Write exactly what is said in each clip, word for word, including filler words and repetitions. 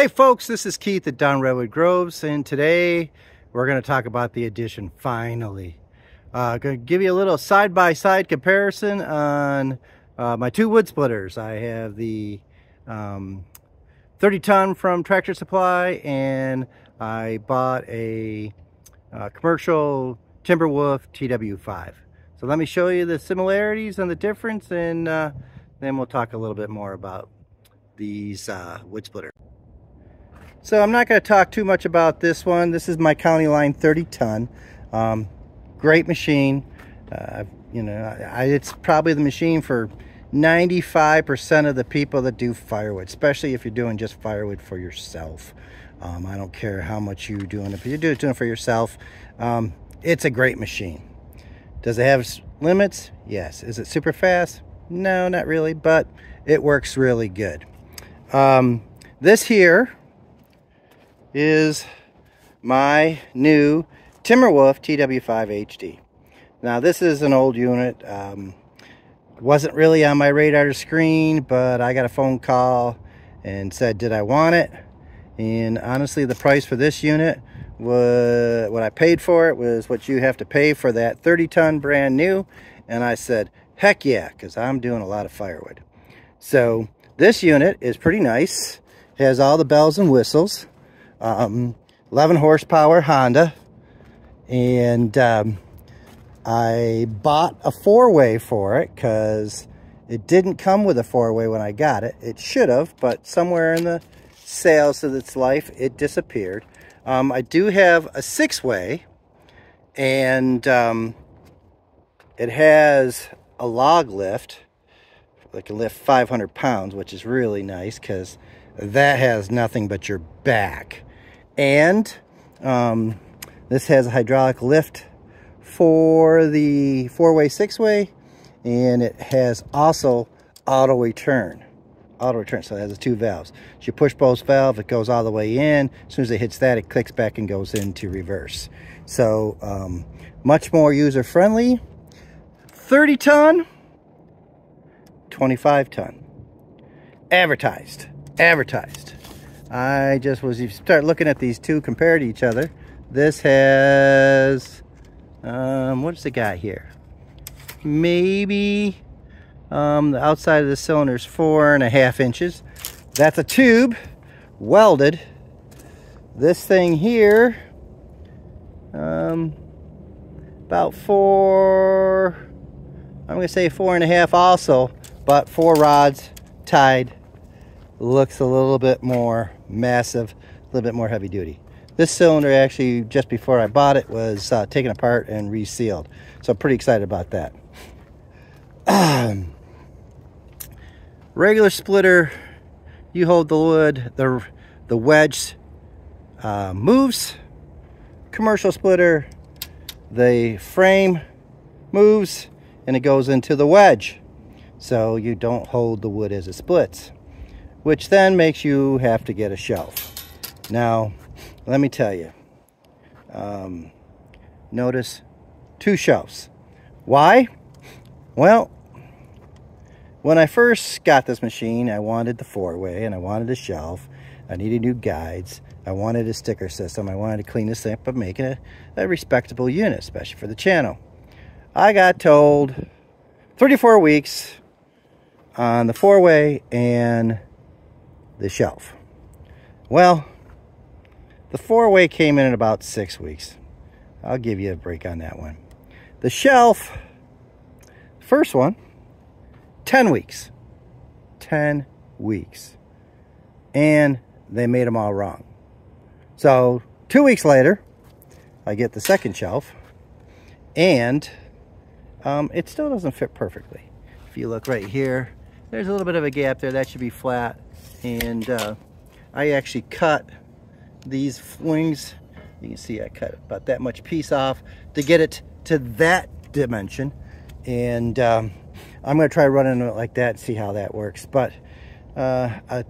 Hey folks, this is Keith at Dawn Redwood Groves, and today we're going to talk about the addition, finally. Uh, going to give you a little side-by-side -side comparison on uh, my two wood splitters. I have the um, thirty ton from Tractor Supply, and I bought a uh, commercial Timberwolf T W five. So let me show you the similarities and the difference, and uh, then we'll talk a little bit more about these uh, wood splitters. So I'm not going to talk too much about this one. This is my Countyline thirty ton. Um, great machine. Uh, you know, I, it's probably the machine for ninety-five percent of the people that do firewood, especially if you're doing just firewood for yourself. Um, I don't care how much you're doing. If you're doing it for yourself, um, it's a great machine. Does it have limits? Yes. Is it super fast? No, not really, but it works really good. Um, this here is my new Timberwolf T W five H D. Now this is an old unit. Um, wasn't really on my radar screen, but I got a phone call and said, did I want it? And honestly, the price for this unit was what I paid for it was what you have to pay for that thirty ton brand new. And I said, heck yeah, because I'm doing a lot of firewood. So this unit is pretty nice. It has all the bells and whistles. Um, eleven horsepower Honda, and um, I bought a four-way for it because it didn't come with a four-way when I got it. It should have, but somewhere in the sales of its life, it disappeared. Um, I do have a six-way, and um, it has a log lift that can lift five hundred pounds, which is really nice because that has nothing but your back. And um, this has a hydraulic lift for the four-way, six-way, and it has also auto return. Auto return, so it has the two valves. So you push both valves, it goes all the way in. As soon as it hits that, it clicks back and goes into reverse. So um, much more user-friendly. thirty ton, twenty-five ton, advertised, advertised. I just was, you start looking at these two compared to each other. This has, um, what's the guy here? Maybe um, the outside of the cylinder is four and a half inches. That's a tube welded. This thing here, um, about four, I'm going to say four and a half also, but four rods tied. Looks a little bit more massive, a little bit more heavy duty. This cylinder actually, just before I bought it, was uh, taken apart and resealed. So I'm pretty excited about that. Um, regular splitter, you hold the wood, the, the wedge uh, moves. Commercial splitter, the frame moves and it goes into the wedge. So you don't hold the wood as it splits, which then makes you have to get a shelf. Now, let me tell you, um, notice two shelves. Why? Well, when I first got this machine, I wanted the four-way and I wanted a shelf. I needed new guides. I wanted a sticker system. I wanted to clean this thing up and make it a, a respectable unit, especially for the channel. I got told three to four weeks on the four-way and the shelf. Well, the four-way came in at about six weeks. I'll give you a break on that one. The shelf, first one, ten weeks. ten weeks. And they made them all wrong. So two weeks later, I get the second shelf, and um, it still doesn't fit perfectly. If you look right here, there's a little bit of a gap there. That should be flat. And uh, I actually cut these wings. You can see I cut about that much piece off to get it to that dimension. And um, I'm going to try running it like that and see how that works. But uh, uh,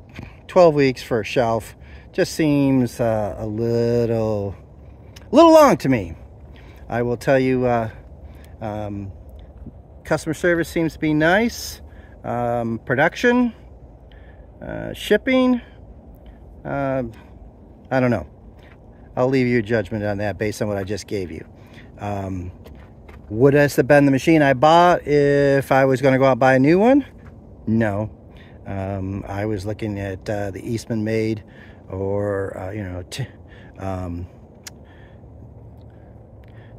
twelve weeks for a shelf just seems uh, a little, a little long to me. I will tell you, uh, um, customer service seems to be nice. Um, production. Uh, shipping, uh, I don't know. I'll leave your judgment on that based on what I just gave you. Um, would I have been the machine I bought if I was going to go out and buy a new one? No. Um, I was looking at uh, the Eastonmade or, uh, you know, t um,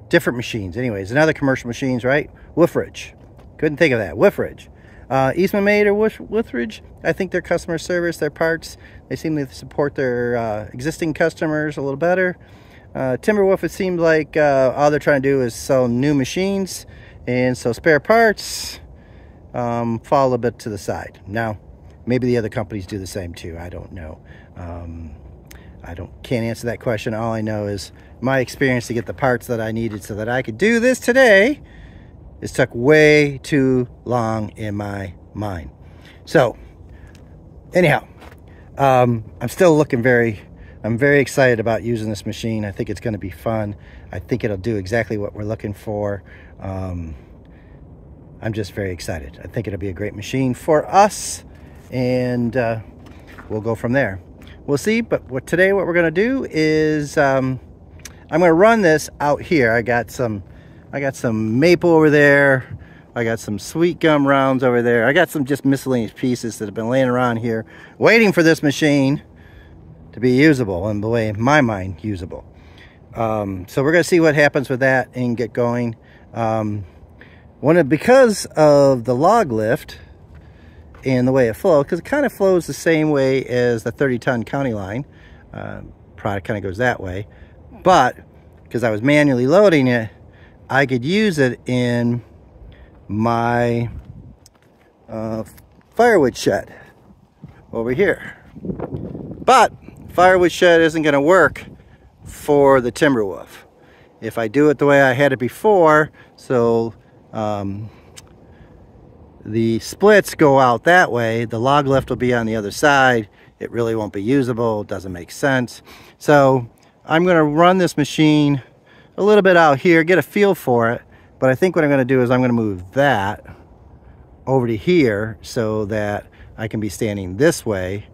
different machines. Anyways, and other commercial machines, right? Wolfridge. Couldn't think of that. Wolfridge. Uh, Eastonmade or Wolfridge, I think their customer service, their parts, they seem to support their uh, existing customers a little better. Uh, Timberwolf, it seemed like uh, all they're trying to do is sell new machines, and so spare parts um, fall a little bit to the side. Now, maybe the other companies do the same too. I don't know. Um, I don't can't answer that question. All I know is my experience to get the parts that I needed so that I could do this today is took way too long in my mind. So, anyhow, um, I'm still looking very. I'm very excited about using this machine. I think it's going to be fun. I think it'll do exactly what we're looking for. Um, I'm just very excited. I think it'll be a great machine for us, and uh, we'll go from there. We'll see, but what, today what we're going to do is um, I'm going to run this out here. I got some, I got some maple over there. I got some sweet gum rounds over there. I got some just miscellaneous pieces that have been laying around here waiting for this machine to be usable, and the way in my mind usable. Um, so we're going to see what happens with that and get going. Um, one of, because of the log lift and the way it flows, because it kind of flows the same way as the thirty ton Countyline uh, product, kind of goes that way. But because I was manually loading it, I could use it in my uh, firewood shed over here. But firewood shed isn't going to work for the Timberwolf if I do it the way I had it before. So um, the splits go out that way. The log lift will be on the other side. It really won't be usable. It doesn't make sense. So I'm going to run this machine a little bit out here, get a feel for it. But I think what I'm going to do is I'm going to move that over to here so that I can be standing this way,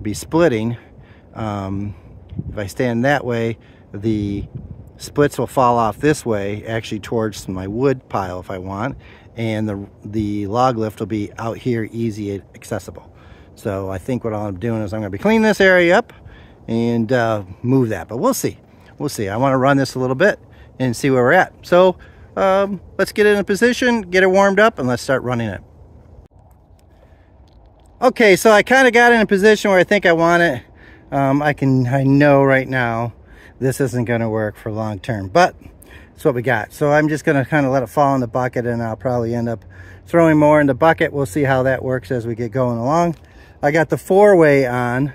be splitting. Um, if I stand that way, the splits will fall off this way, actually towards my wood pile if I want, and the, the log lift will be out here, easy and accessible. So I think what I'm doing is I'm going to be cleaning this area up and uh, move that, but we'll see. We'll see. I want to run this a little bit and see where we're at. So um, let's get it in a position, get it warmed up, and let's start running it. Okay, so I kind of got in a position where I think I want it. Um, I can, I know right now this isn't going to work for long term, but that's what we got. So I'm just going to kind of let it fall in the bucket, and I'll probably end up throwing more in the bucket. We'll see how that works as we get going along. I got the four-way on.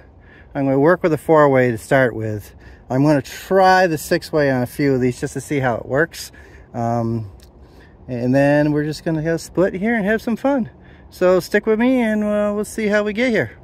I'm going to work with the four-way to start with. I'm going to try the six-way on a few of these just to see how it works. Um, and then we're just going to have a split here and have some fun. So stick with me, and uh, we'll see how we get here.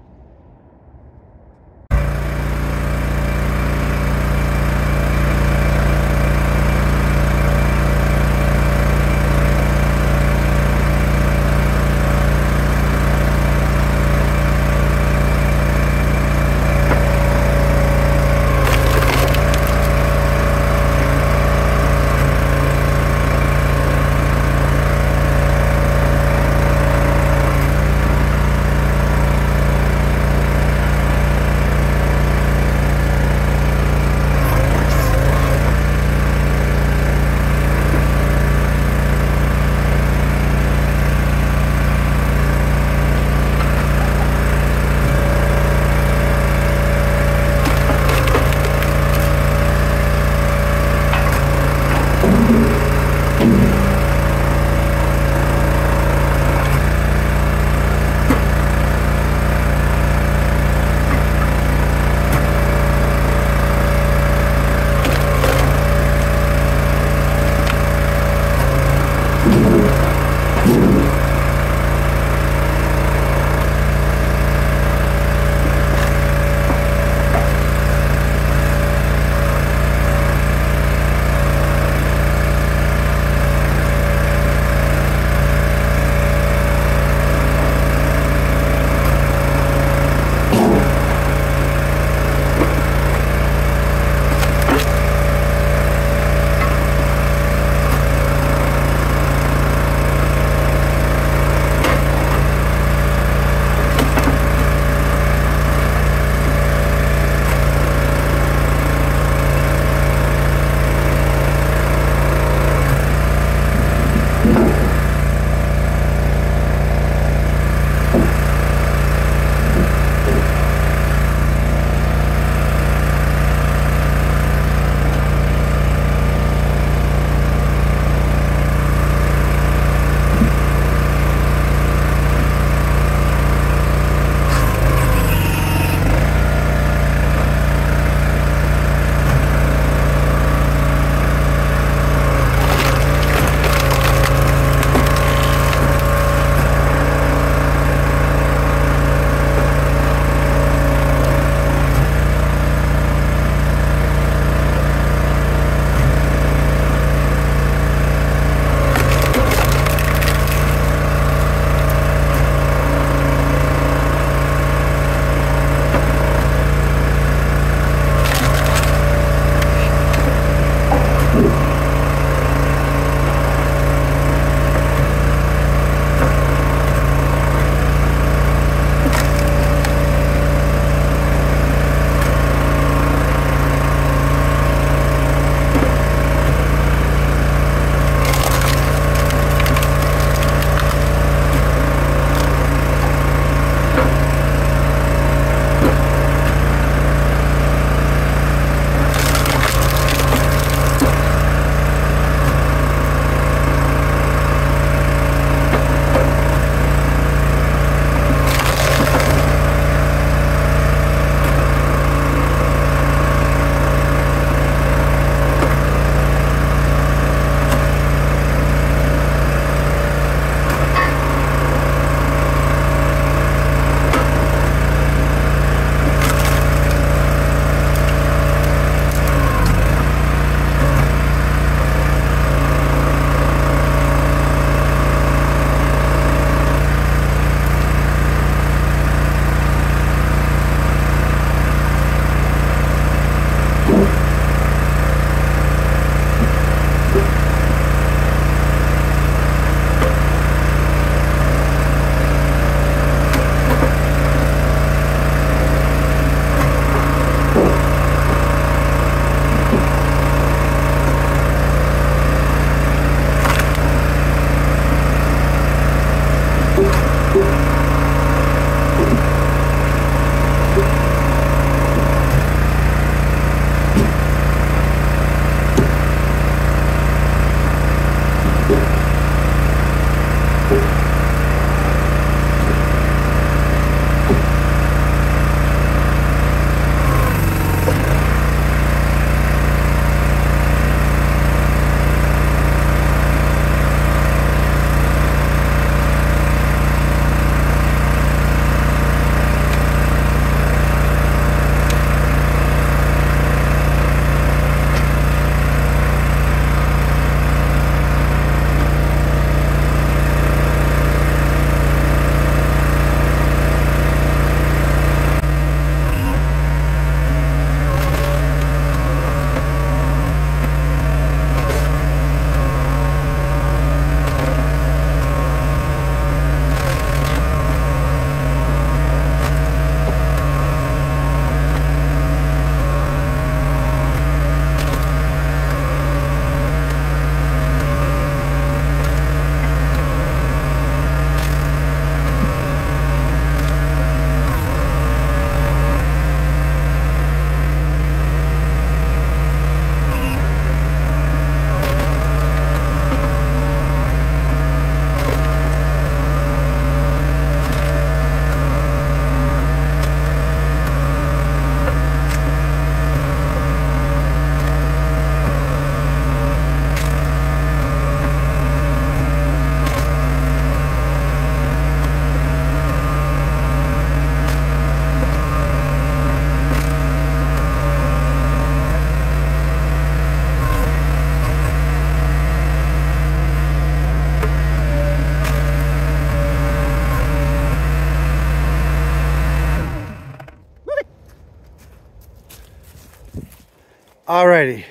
Alrighty,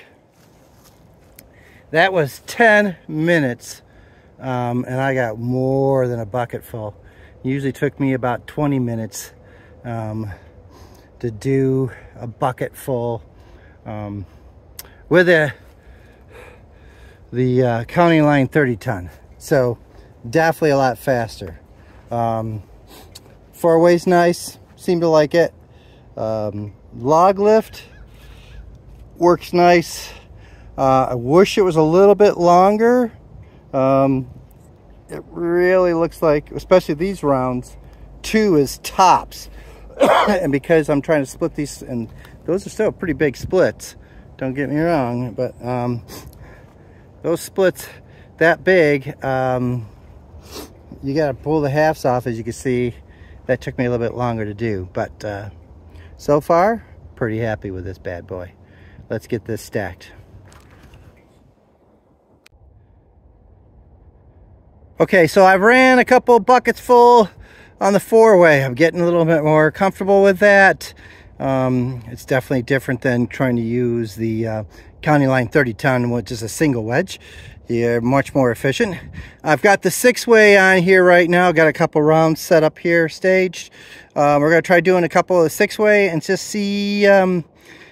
that was ten minutes, um, and I got more than a bucket full. It usually took me about twenty minutes um, to do a bucket full um, with a, the uh, Countyline thirty ton. So definitely a lot faster. Um, four way's nice, seem to like it. Um, log lift works nice. uh, I wish it was a little bit longer. Um, it really looks like, especially these rounds, two is tops. And because I'm trying to split these, and those are still pretty big splits, don't get me wrong, but um, those splits that big, um, you gotta pull the halves off. As you can see, that took me a little bit longer to do, but uh, so far pretty happy with this bad boy. Let's get this stacked. Okay, so I've ran a couple buckets full on the four-way. I'm getting a little bit more comfortable with that. Um, it's definitely different than trying to use the uh, Countyline thirty ton, which is a single wedge. You're much more efficient. I've got the six-way on here right now. Got a couple rounds set up here, staged. Um, we're gonna try doing a couple of the six-way and just see um,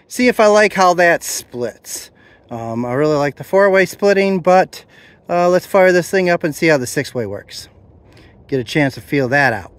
see if I like how that splits. Um, I really like the four-way splitting, but uh, let's fire this thing up and see how the six-way works. Get a chance to feel that out.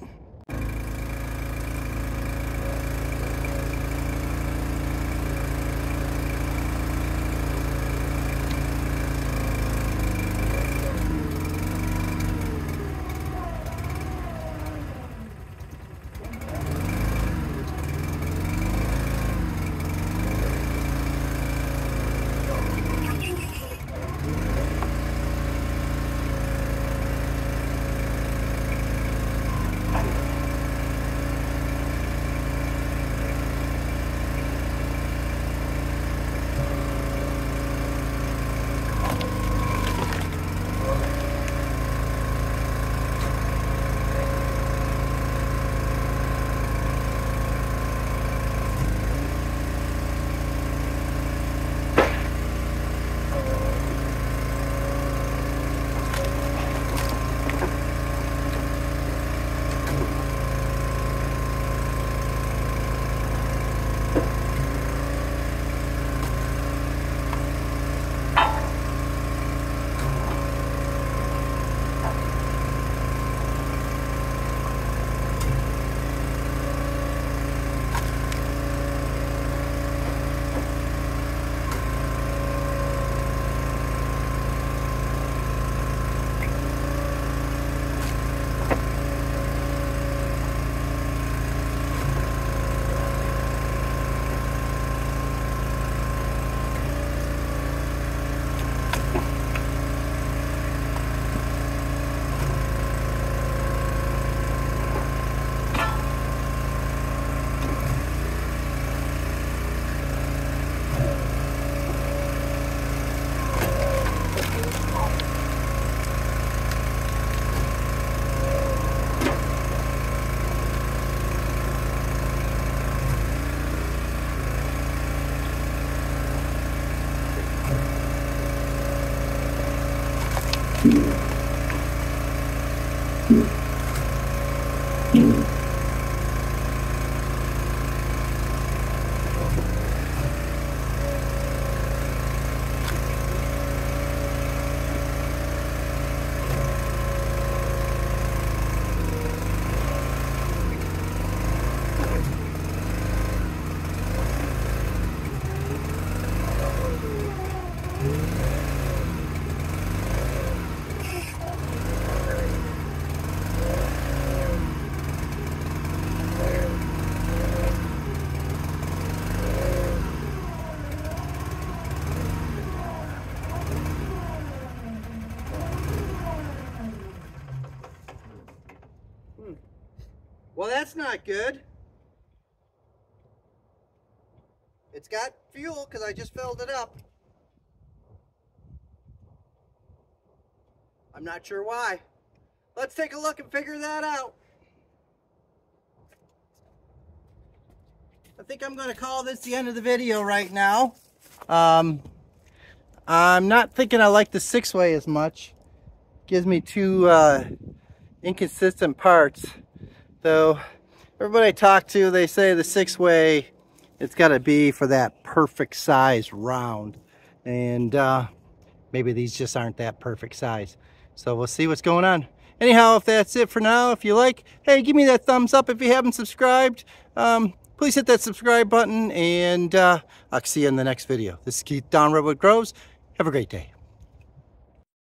Well, that's not good. It's got fuel because I just filled it up. I'm not sure why. Let's take a look and figure that out. I think I'm going to call this the end of the video right now. Um, I'm not thinking I like the six-way as much. Gives me two uh, inconsistent parts. Though everybody I talk to, they say the six-way, it's got to be for that perfect size round. And uh, maybe these just aren't that perfect size. So we'll see what's going on. Anyhow, if that's it for now, if you like, hey, give me that thumbs up if you haven't subscribed. Um, please hit that subscribe button, and uh, I'll see you in the next video. This is Keith, Dawn Redwood Groves. Have a great day.